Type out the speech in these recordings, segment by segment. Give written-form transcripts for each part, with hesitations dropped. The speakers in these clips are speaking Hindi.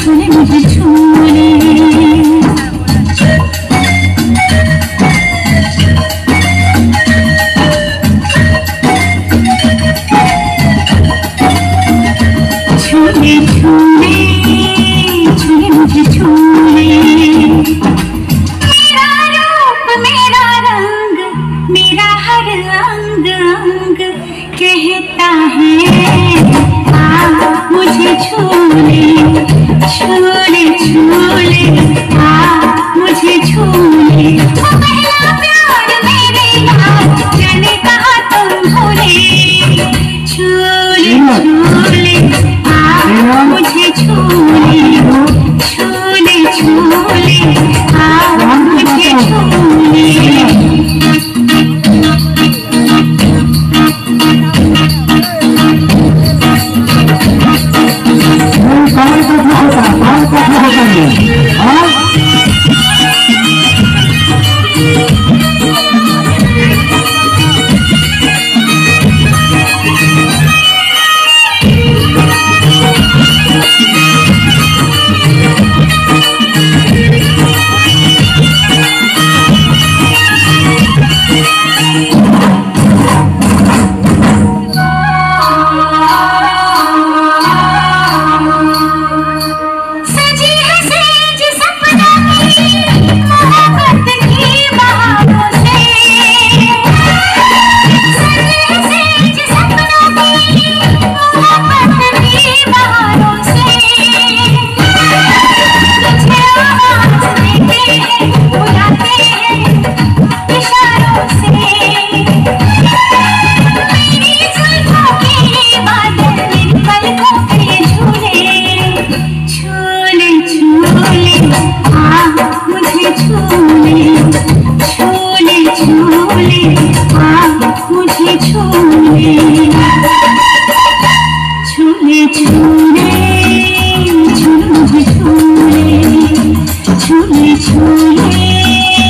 छूले छूले छूले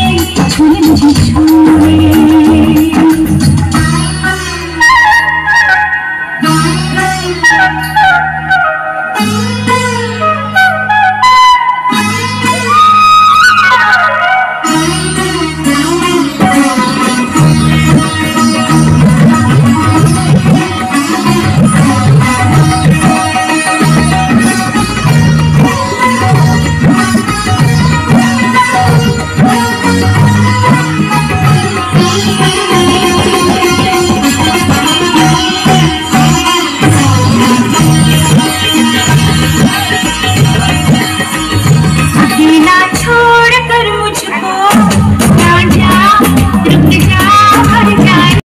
मुझे छूले।